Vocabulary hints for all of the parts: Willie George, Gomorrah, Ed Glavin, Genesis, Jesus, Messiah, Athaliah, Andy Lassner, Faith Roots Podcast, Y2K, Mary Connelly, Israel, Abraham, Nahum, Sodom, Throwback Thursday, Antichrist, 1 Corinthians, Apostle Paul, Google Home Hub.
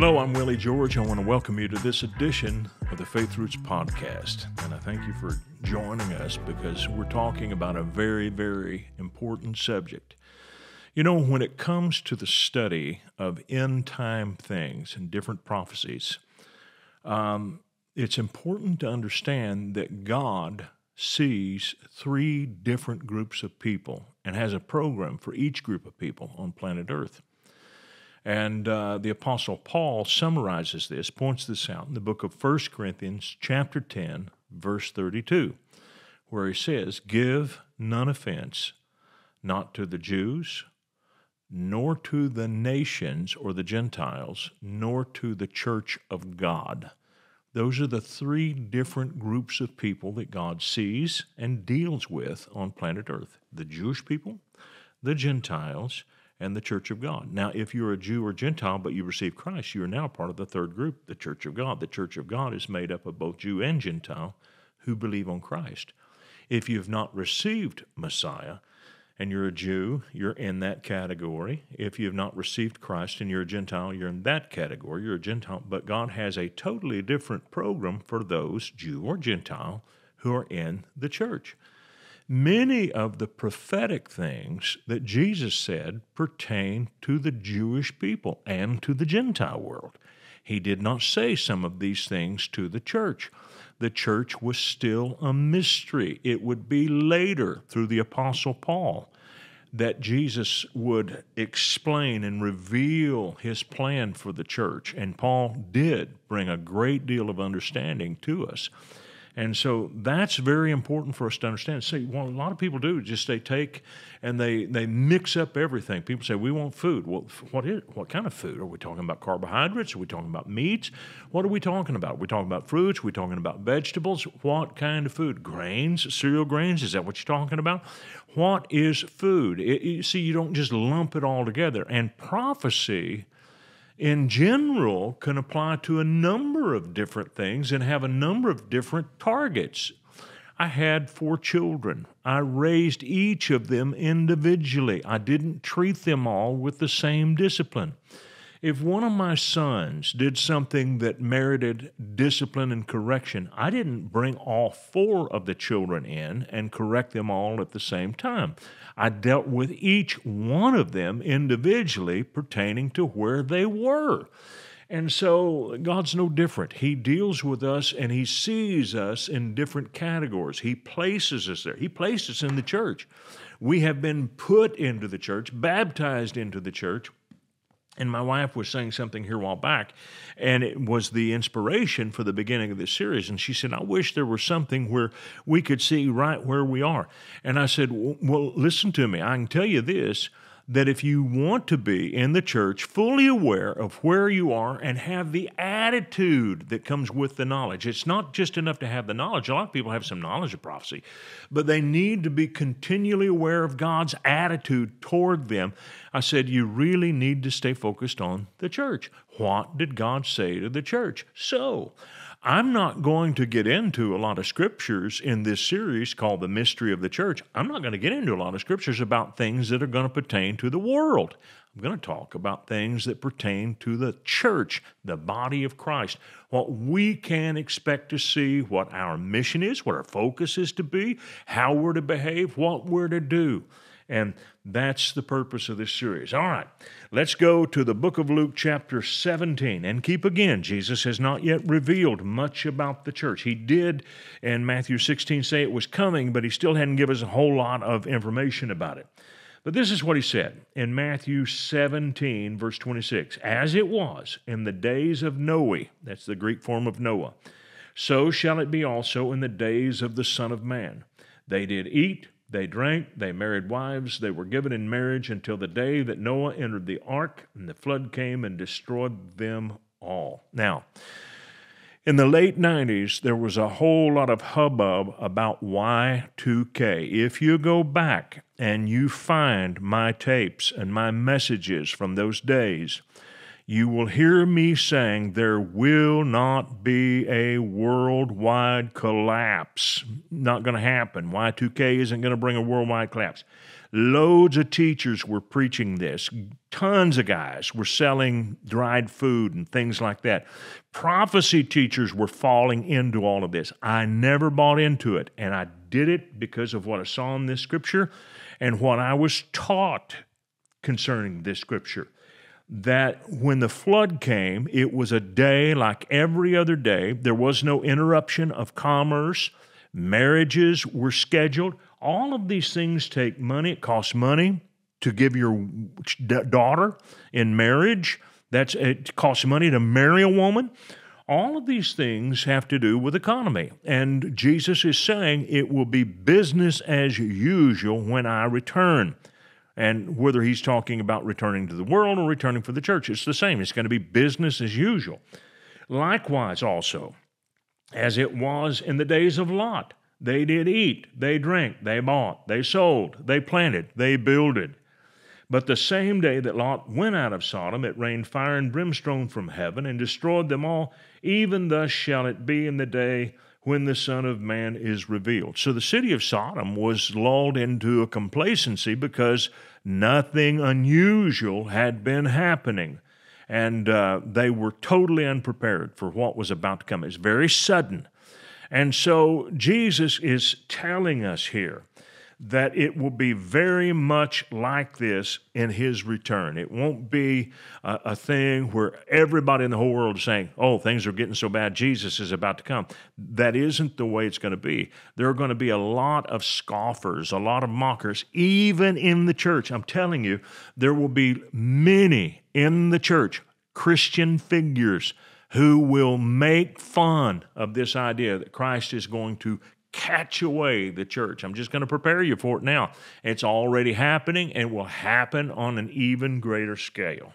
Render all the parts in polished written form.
Hello, I'm Willie George. I want to welcome you to this edition of the Faith Roots Podcast, and I thank you for joining us because we're talking about a very, very important subject. You know, when it comes to the study of end-time things and different prophecies, it's important to understand that God sees three different groups of people and has a program for each group of people on planet Earth. And the Apostle Paul summarizes this, points this out in the book of 1 Corinthians chapter 10, verse 32, where he says, "Give none offense, not to the Jews, nor to the nations or the Gentiles, nor to the church of God." Those are the three different groups of people that God sees and deals with on planet Earth: the Jewish people, the Gentiles, and the church of God. Now, if you're a Jew or Gentile, but you receive Christ, you are now part of the third group, the church of God. The church of God is made up of both Jew and Gentile who believe on Christ. If you've not received Messiah and you're a Jew, you're in that category. If you've not received Christ and you're a Gentile, you're in that category. You're a Gentile, but God has a totally different program for those, Jew or Gentile, who are in the church. Many of the prophetic things that Jesus said pertain to the Jewish people and to the Gentile world. He did not say some of these things to the church. The church was still a mystery. It would be later, through the Apostle Paul, that Jesus would explain and reveal his plan for the church. And Paul did bring a great deal of understanding to us. And so that's very important for us to understand. See, what a lot of people do, just they take and they mix up everything. People say, we want food. Well, what kind of food? Are we talking about carbohydrates? Are we talking about meats? What are we talking about? Are we talking about fruits? Are we talking about vegetables? What kind of food? Grains? Cereal grains? Is that what you're talking about? What is food? See, you don't just lump it all together. And prophecy in general can apply to a number of different things and have a number of different targets. I had 4 children. I raised each of them individually. I didn't treat them all with the same discipline. If one of my sons did something that merited discipline and correction, I didn't bring all 4 of the children in and correct them all at the same time. I dealt with each one of them individually pertaining to where they were. And so God's no different. He deals with us and He sees us in different categories. He places us there. He placed us in the church. We have been put into the church, baptized into the church. And my wife was saying something here a while back, and it was the inspiration for the beginning of this series. And she said, I wish there was something where we could see right where we are. And I said, well, listen to me. I can tell you this, that if you want to be in the church fully aware of where you are and have the attitude that comes with the knowledge, it's not just enough to have the knowledge. A lot of people have some knowledge of prophecy, but they need to be continually aware of God's attitude toward them. I said, you really need to stay focused on the church. What did God say to the church? So I'm not going to get into a lot of scriptures in this series called The Mystery of the Church. I'm not going to get into a lot of scriptures about things that are going to pertain to the world. I'm going to talk about things that pertain to the church, the body of Christ, what we can expect to see, what our mission is, what our focus is to be, how we're to behave, what we're to do. And that's the purpose of this series. All right, let's go to the book of Luke chapter 17. And keep again, Jesus has not yet revealed much about the church. He did in Matthew 16 say it was coming, but he still hadn't given us a whole lot of information about it. But this is what he said in Matthew 17, verse 26. As it was in the days of Noah, that's the Greek form of Noah, so shall it be also in the days of the Son of Man. They did eat, they drank, they married wives, they were given in marriage until the day that Noah entered the ark, and the flood came and destroyed them all. Now, in the late 90s, there was a whole lot of hubbub about Y2K. If you go back and you find my tapes and my messages from those days, you will hear me saying there will not be a worldwide collapse. Not going to happen. Y2K isn't going to bring a worldwide collapse. Loads of teachers were preaching this. Tons of guys were selling dried food and things like that. Prophecy teachers were falling into all of this. I never bought into it, and I did it because of what I saw in this scripture and what I was taught concerning this scripture. That when the flood came, it was a day like every other day. There was no interruption of commerce. Marriages were scheduled. All of these things take money. It costs money to give your daughter in marriage. It costs money to marry a woman. All of these things have to do with economy. And Jesus is saying it will be business as usual when I return. And whether he's talking about returning to the world or returning for the church, it's the same. It's going to be business as usual. Likewise also, as it was in the days of Lot, they did eat, they drank, they bought, they sold, they planted, they builded. But the same day that Lot went out of Sodom, it rained fire and brimstone from heaven and destroyed them all. Even thus shall it be in the day when the Son of Man is revealed. So the city of Sodom was lulled into a complacency because nothing unusual had been happening. And they were totally unprepared for what was about to come. It's very sudden. And so Jesus is telling us here that it will be very much like this in his return. It won't be a thing where everybody in the whole world is saying, oh, things are getting so bad, Jesus is about to come. That isn't the way it's going to be. There are going to be a lot of scoffers, a lot of mockers, even in the church. I'm telling you, there will be many in the church, Christian figures, who will make fun of this idea that Christ is going to catch away the church. I'm just going to prepare you for it now. It's already happening and will happen on an even greater scale.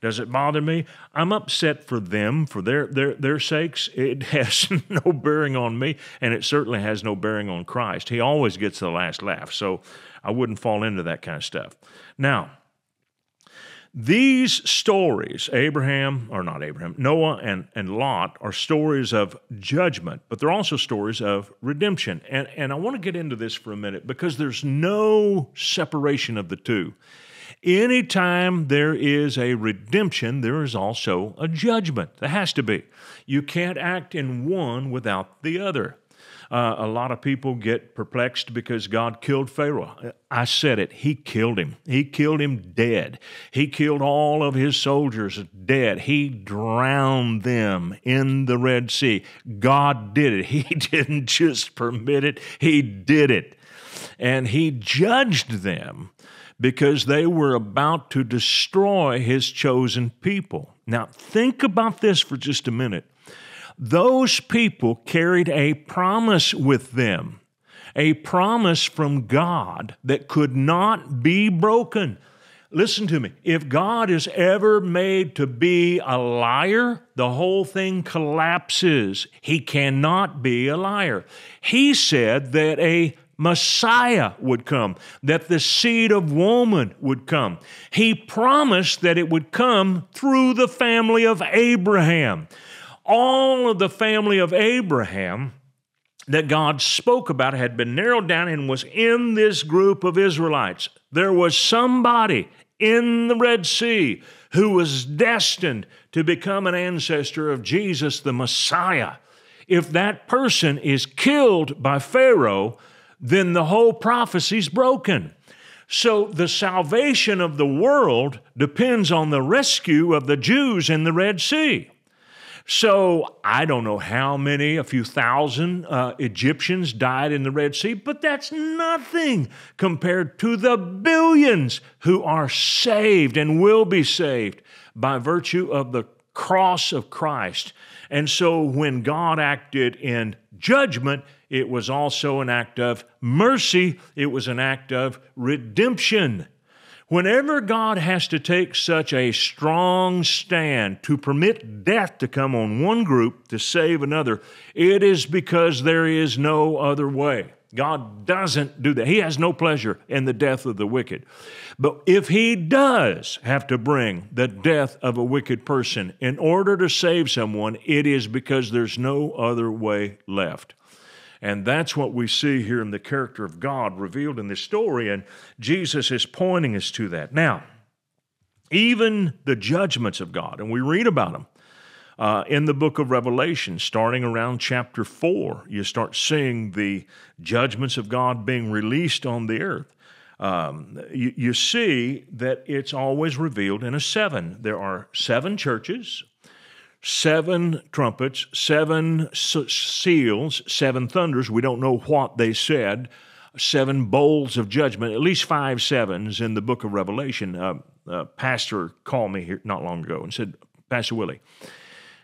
Does it bother me? I'm upset for them, for their sakes. It has no bearing on me, and it certainly has no bearing on Christ. He always gets the last laugh, so I wouldn't fall into that kind of stuff. Now, these stories, Noah and Lot, are stories of judgment, but they're also stories of redemption. And I want to get into this for a minute because there's no separation of the two. Anytime there is a redemption, there is also a judgment. There has to be. You can't act in one without the other. A lot of people get perplexed because God killed Pharaoh. I said it. He killed him. He killed him dead. He killed all of his soldiers dead. He drowned them in the Red Sea. God did it. He didn't just permit it. He did it. And he judged them because they were about to destroy his chosen people. Now, think about this for just a minute. Those people carried a promise with them, a promise from God that could not be broken. Listen to me. If God is ever made to be a liar, the whole thing collapses. He cannot be a liar. He said that a Messiah would come, that the seed of woman would come. He promised that it would come through the family of Abraham. All of the family of Abraham that God spoke about had been narrowed down and was in this group of Israelites. There was somebody in the Red Sea who was destined to become an ancestor of Jesus, the Messiah. If that person is killed by Pharaoh, then the whole prophecy's broken. So the salvation of the world depends on the rescue of the Jews in the Red Sea. So I don't know how many, a few thousand Egyptians died in the Red Sea, but that's nothing compared to the billions who are saved and will be saved by virtue of the cross of Christ. And so when God acted in judgment, it was also an act of mercy. It was an act of redemption. Whenever God has to take such a strong stand to permit death to come on one group to save another, it is because there is no other way. God doesn't do that. He has no pleasure in the death of the wicked. But if he does have to bring the death of a wicked person in order to save someone, it is because there's no other way left. And that's what we see here in the character of God revealed in this story, and Jesus is pointing us to that. Now, even the judgments of God, and we read about them, in the book of Revelation, starting around chapter 4, you start seeing the judgments of God being released on the earth. You see that it's always revealed in a seven. There are seven churches, seven trumpets, seven seals, seven thunders. We don't know what they said. Seven bowls of judgment, at least five sevens in the book of Revelation. Pastor called me here not long ago and said, Pastor Willie,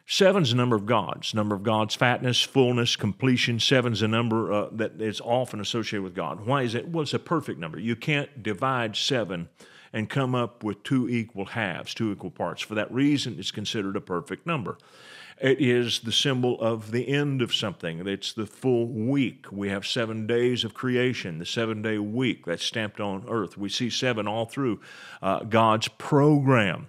seven's the number of God's. Number of God's fatness, fullness, completion. Seven's a number that is often associated with God. Why is it? Well, it's a perfect number. You can't divide seven and come up with two equal halves, two equal parts. For that reason, it's considered a perfect number. It is the symbol of the end of something. It's the full week. We have 7 days of creation, the seven-day week that's stamped on earth. We see seven all through God's program.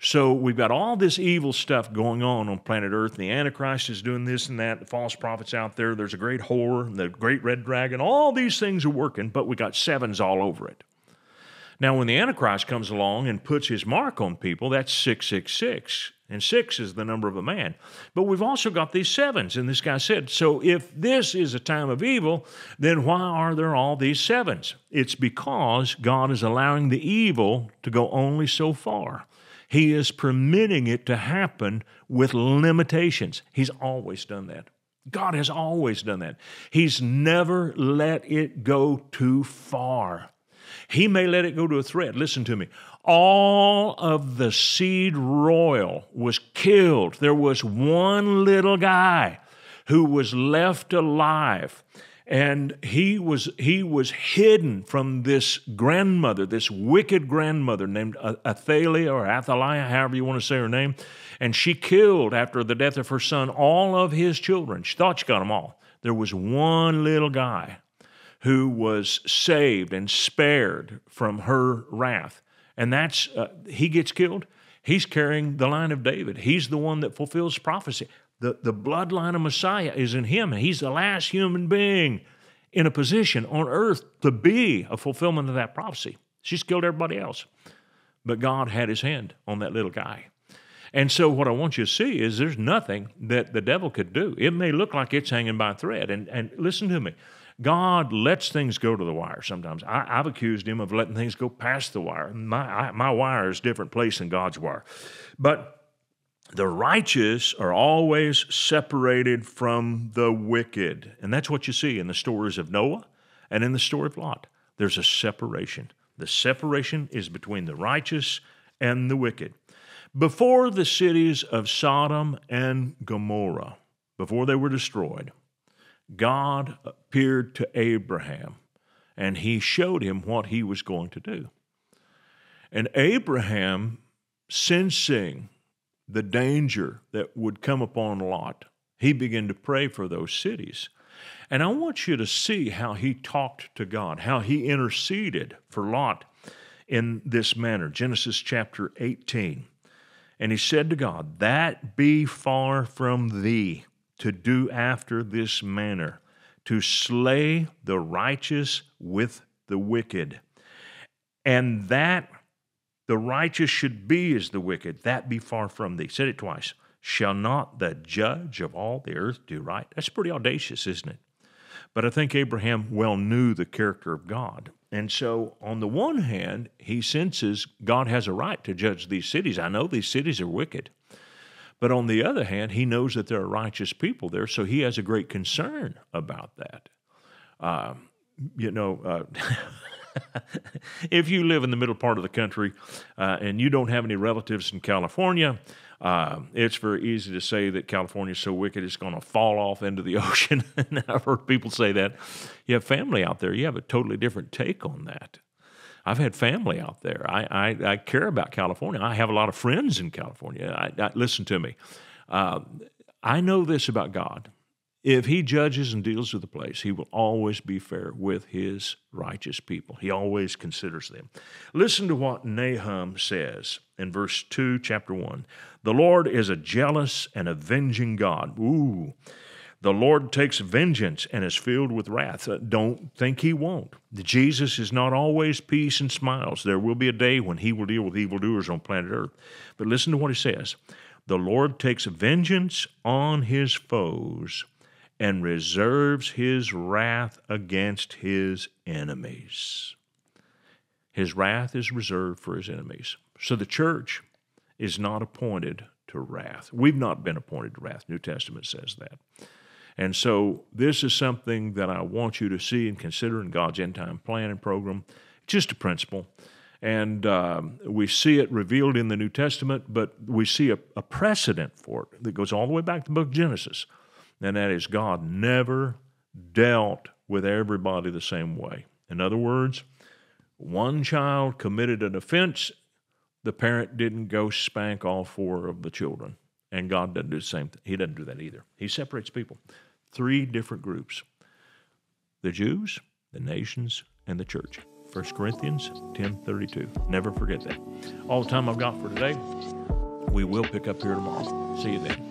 So we've got all this evil stuff going on planet Earth. The Antichrist is doing this and that. The false prophets out there. There's a great whore, the great red dragon. All these things are working, but we got sevens all over it. Now, when the Antichrist comes along and puts his mark on people, that's 666. And six is the number of a man. But we've also got these sevens. And this guy said, so if this is a time of evil, then why are there all these sevens? It's because God is allowing the evil to go only so far. He is permitting it to happen with limitations. He's always done that. God has always done that. He's never let it go too far. He may let it go to a thread. Listen to me. All of the seed royal was killed. There was one little guy who was left alive. And he was hidden from this grandmother, this wicked grandmother named Athaliah or Athaliah, however you want to say her name. And she killed, after the death of her son, all of his children. She thought she got them all. There was one little guy who was saved and spared from her wrath. And that's, he gets killed. He's carrying the line of David. He's the one that fulfills prophecy. The bloodline of Messiah is in him. He's the last human being in a position on earth to be a fulfillment of that prophecy. She's killed everybody else. But God had his hand on that little guy. And so what I want you to see is there's nothing that the devil could do. It may look like it's hanging by a thread. And listen to me. God lets things go to the wire sometimes. I've accused him of letting things go past the wire. My wire is a different place than God's wire. But the righteous are always separated from the wicked. And that's what you see in the stories of Noah and in the story of Lot. There's a separation. The separation is between the righteous and the wicked. Before the cities of Sodom and Gomorrah, before they were destroyed, God appeared to Abraham, and he showed him what he was going to do. And Abraham, sensing the danger that would come upon Lot, he began to pray for those cities. And I want you to see how he talked to God, how he interceded for Lot in this manner. Genesis chapter 18. And he said to God, "That be far from thee, to do after this manner, to slay the righteous with the wicked. And that the righteous should be as the wicked, that be far from thee." Said it twice. "Shall not the judge of all the earth do right?" That's pretty audacious, isn't it? But I think Abraham well knew the character of God. And so on the one hand, he senses God has a right to judge these cities. I know these cities are wicked. But on the other hand, he knows that there are righteous people there, so he has a great concern about that. If you live in the middle part of the country and you don't have any relatives in California, it's very easy to say that California is so wicked it's going to fall off into the ocean. And I've heard people say that. You have family out there. You have a totally different take on that. I've had family out there. I care about California. I have a lot of friends in California. Listen to me. I know this about God. If he judges and deals with the place, he will always be fair with his righteous people. He always considers them. Listen to what Nahum says in verse 2, chapter 1. The Lord is a jealous and avenging God. Ooh. The Lord takes vengeance and is filled with wrath. Don't think he won't. Jesus is not always peace and smiles. There will be a day when he will deal with evildoers on planet Earth. But listen to what he says. The Lord takes vengeance on his foes and reserves his wrath against his enemies. His wrath is reserved for his enemies. So the church is not appointed to wrath. We've not been appointed to wrath. New Testament says that. And so this is something that I want you to see and consider in God's end-time plan and program. It's just a principle. And we see it revealed in the New Testament, but we see a precedent for it that goes all the way back to the book of Genesis. And that is God never dealt with everybody the same way. In other words, one child committed an offense, the parent didn't go spank all four of the children. And God doesn't do the same thing. He doesn't do that either. He separates people. Three different groups. The Jews, the nations, and the church. 1 Corinthians 10:32. Never forget that. All the time I've got for today. We will pick up here tomorrow. See you then.